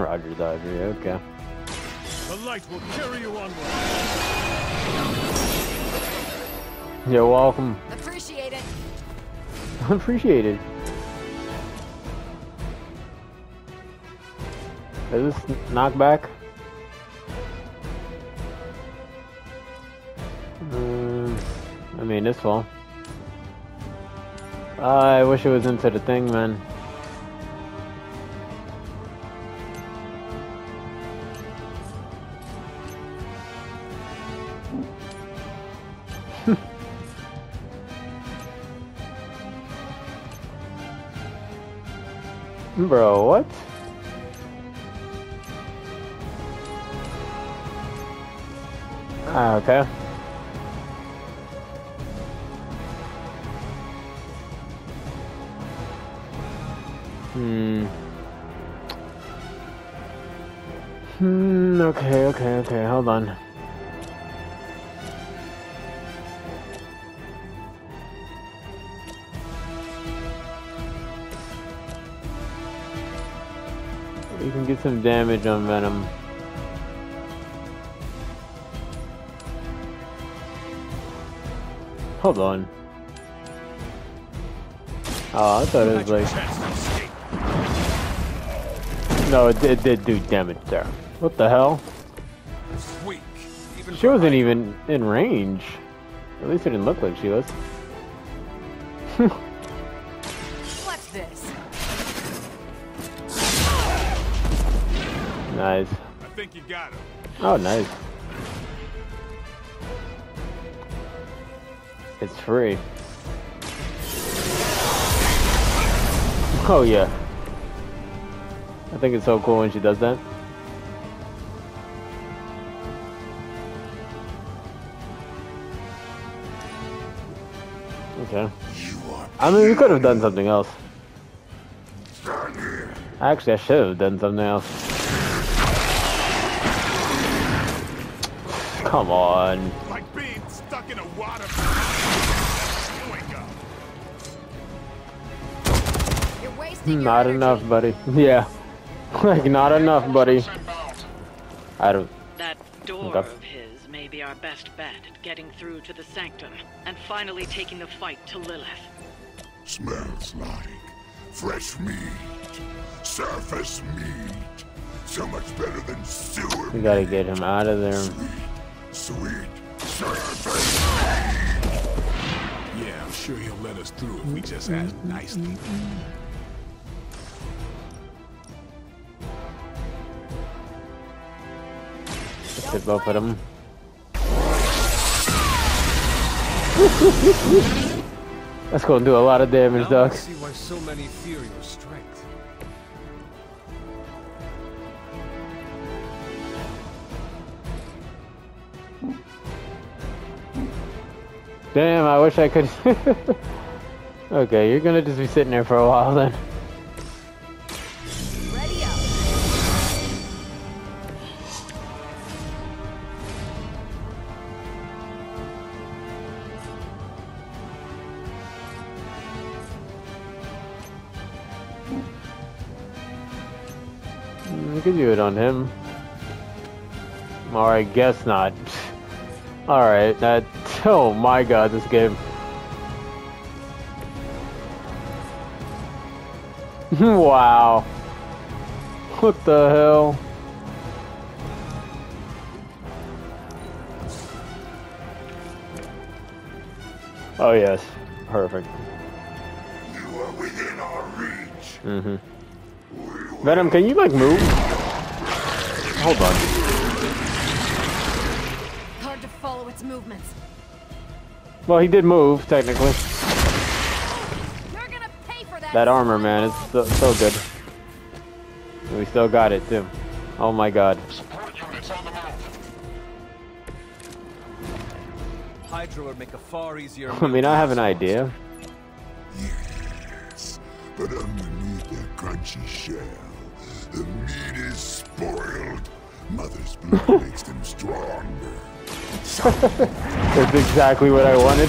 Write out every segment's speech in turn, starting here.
Roger Dodger, okay. The light will carry you onward. You're welcome. Appreciate it. Appreciate it. Is this knockback? I mean, this will. I wish it was into the thing, man. Bro, what? Ah, okay. Okay, hold on. You can get some damage on Venom. Hold on. Oh, I thought it was like... No, it did do damage there. What the hell? She wasn't even in range. At least it didn't look like she was. What's this? Nice. I think you got him. Oh, nice. It's free. Oh yeah. I think it's so cool when she does that. Okay. I mean, we could have done something else. Actually, I should have done something else. Come on. Like being stuck in a water. Not enough, buddy. Yeah. Like, not enough, buddy. I don't... That door of his may be our best bet at getting through to the sanctum and finally taking the fight to Lilith. Smells like fresh meat. Surface meat. So much better than sewer. We gotta get him out of there. Sweet surface meat. Yeah, I'm sure he'll let us through if we just ask nicely. Both of them. That's gonna do a lot of damage, dog. I see why so many fear your strength. Damn, I wish I could. Okay, you're gonna just be sitting there for a while then. Could do it on him, or I guess not. All right, that. Oh my God, this game. Wow. What the hell? Oh yes, perfect. You are within our reach. Mm-hmm. Venom, can you like move? Hold on. Hard to follow its movements. Well, he did move technically. You're gonna pay for that. That armor, man, it's so good. And we still got it too. Oh my God. Support units on the move. Hydra would make a far easier. I mean, I have an idea. Yes, but underneath that crunchy shell. The meat is spoiled. Mother's blood makes them stronger. That's exactly what I wanted.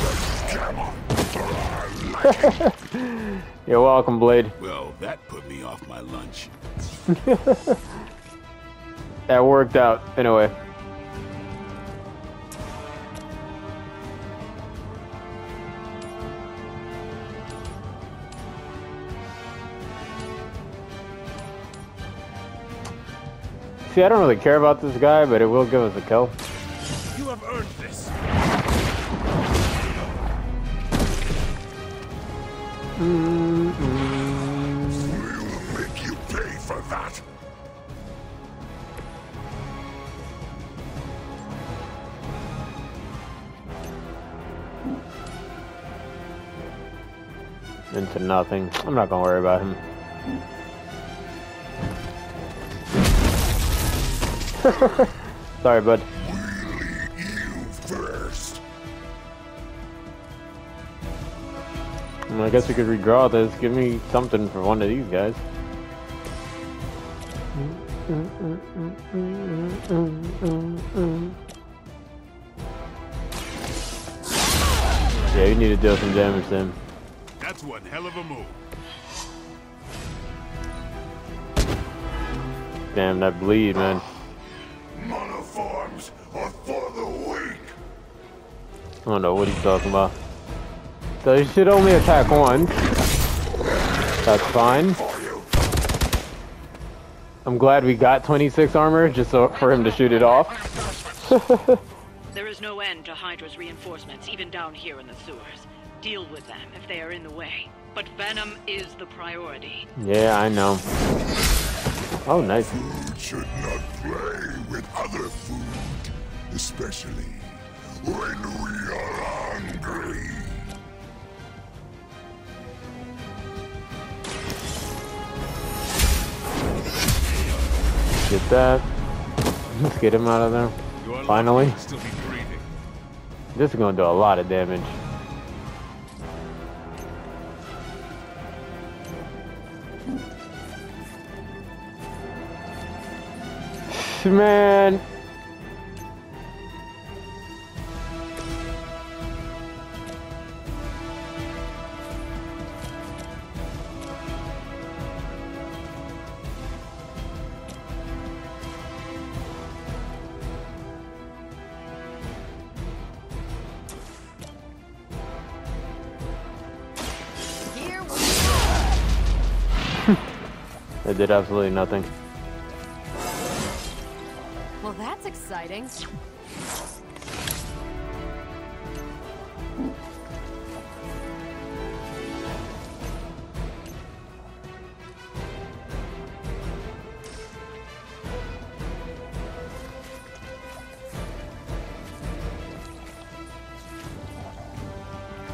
Come on, for our life. You're welcome, Blade. Well, that put me off my lunch. That worked out, anyway. See, I don't really care about this guy, but it will give us a kill. You have earned this. We'll make you pay for that. Into nothing. I'm not gonna worry about him. Sorry, bud. We'll eat you first. Well, I guess we could redraw this. Give me something for one of these guys. Yeah, you need to deal some damage then. That's one hell of a move. Damn, that bleed, man. Monoforms are for the weak. I don't know what he's talking about. So he should only attack once. That's fine. I'm glad we got 26 armor just so for him to shoot it off. There is no end to Hydra's reinforcements, even down here in the sewers. Deal with them if they are in the way. But Venom is the priority. Yeah, I know. Oh, nice. Food should not play with other food, especially when we are hungry. Get that. Let's get him out of there. Finally. This is going to do a lot of damage. Man, here we go. It did absolutely nothing. Well, that's exciting.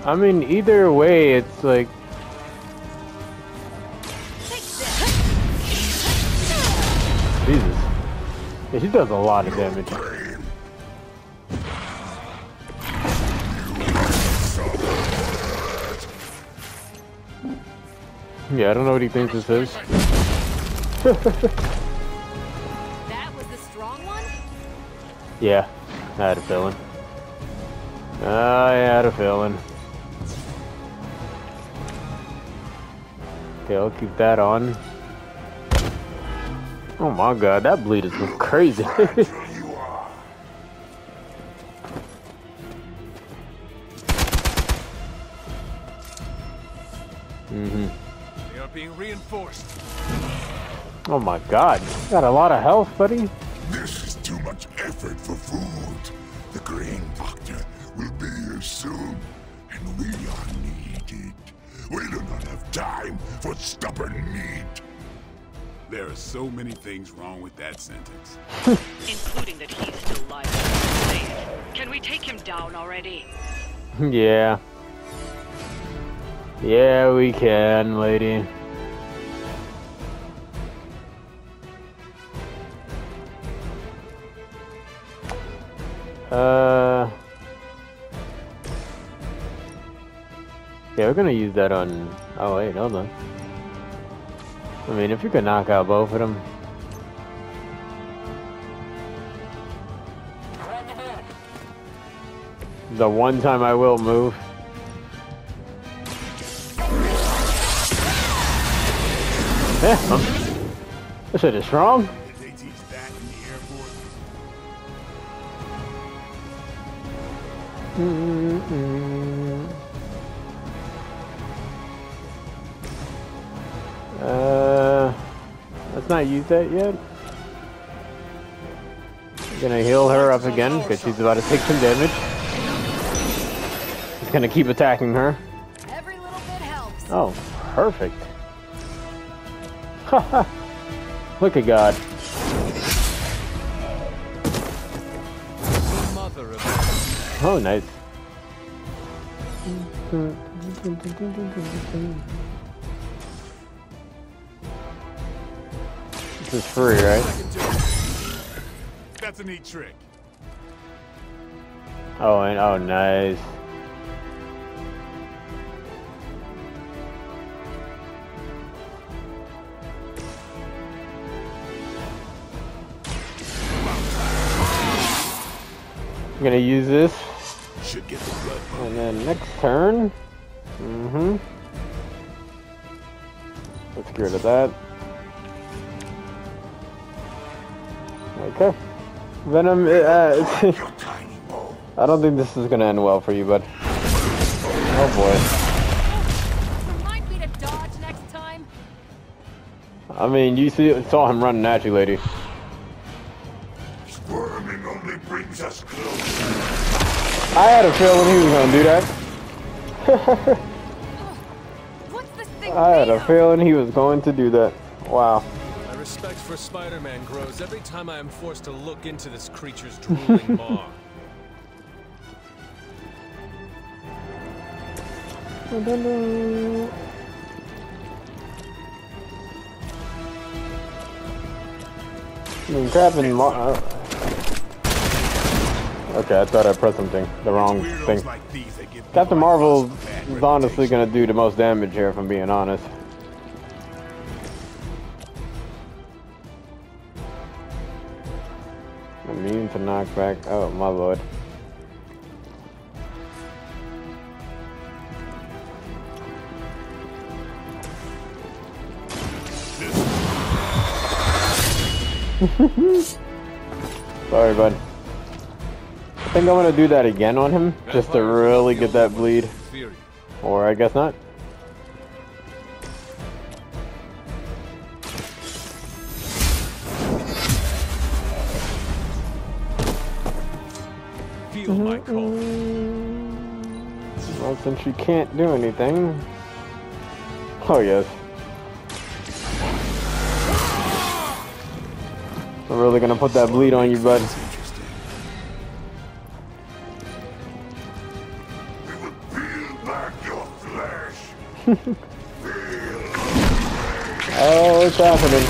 I mean, either way, it's like... Jesus. Yeah, he does a lot of damage. Yeah, I don't know what he thinks this is. That was the strong one? Yeah, I had a feeling. I had a feeling. Okay, I'll keep that on. Oh my god, that bleed is just crazy. They are being reinforced. Oh my god, you got a lot of health, buddy. This is too much effort for food. The Green Doctor will be here soon, and we are needed. We do not have time for stubborn meat. There are so many things wrong with that sentence. Including that he's still alive. Can we take him down already? Yeah. Yeah, we can, lady. Yeah, we're gonna use that on... Oh, wait, hold on. I mean, if you could knock out both of them. The one time I will move. Yeah, this shit is wrong. Let's not use that yet. We're gonna heal her up again because she's about to take some damage. He's gonna keep attacking her. Every little bit helps. Oh, perfect. Haha. Look at God. Oh, nice. This is free, right? That's a neat trick. Oh, and oh, nice. I'm gonna use this. Should get the blood. And then next turn. Let's get rid of that. Okay. Venom, I don't think this is gonna end well for you, bud. Oh boy. Remind me to dodge next time. I mean, you saw him running at you, lady. Squirming only brings us closer. I had a feeling he was gonna do that. What's this thing I had a feeling he was going to do that. Wow. My respect for Spider-Man grows every time I am forced to look into this creature's drooling maw. I mean, grabbing maw. Okay, I thought I pressed something. The wrong thing. Captain Marvel is honestly going to do the most damage here, if I'm being honest. Immune to knockback. Oh, my lord. Sorry, bud. I think I'm gonna do that again on him, just to really get that bleed. Or I guess not. Well, since she can't do anything. Oh yes. I'm really gonna put that bleed on you, bud. Oh, it's happening.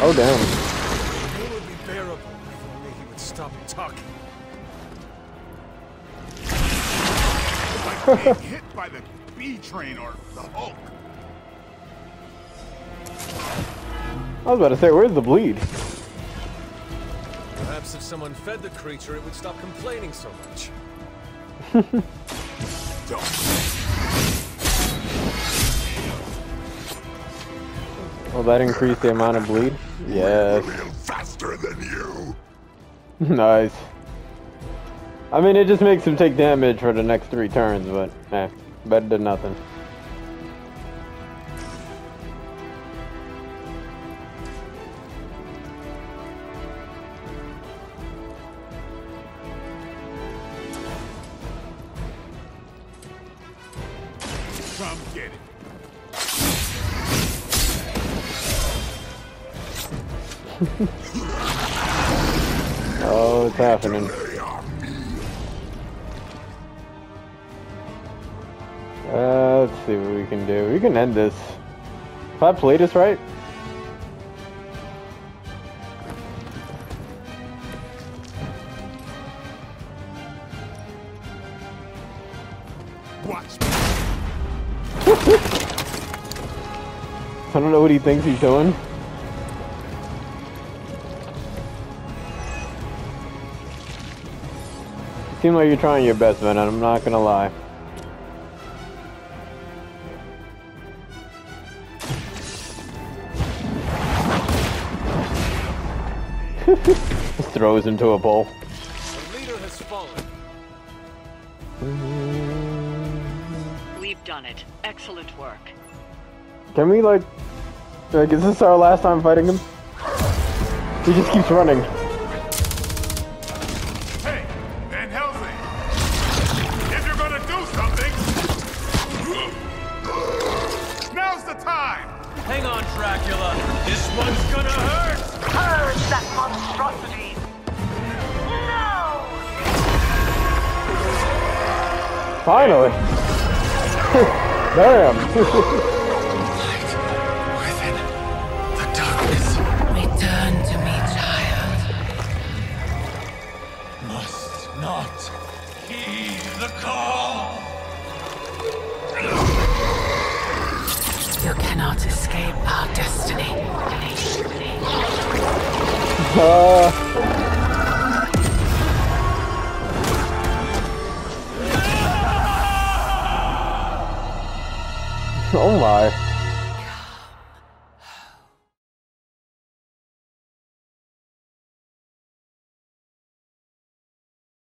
Oh, damn. It would be bearable if only he would stop talking. It's like being hit by the B train or the Hulk. I was about to say, where's the bleed? Perhaps if someone fed the creature, it would stop complaining so much. Don't. Will that increase the amount of bleed? Yes. Faster than you. Nice. I mean, it just makes him take damage for the next 3 turns, but eh, better than nothing. Come get it. Oh, it's happening. Let's see what we can do. We can end this. If I play this right. Watch. I don't know what he thinks he's doing. Seems like you're trying your best, man. I'm not gonna lie. Just throws him to a bowl. The leader has fallen. We've done it. Excellent work. Can we like is this our last time fighting him? He just keeps running. Hey, Van Helsing! If you're gonna do something, now's the time! Hang on, Dracula. This one's gonna hurt! Purge that monstrosity! No! Finally! Damn! Light within the darkness. Return to me, child. Must not heed the call. You cannot escape our destiny. Oh my.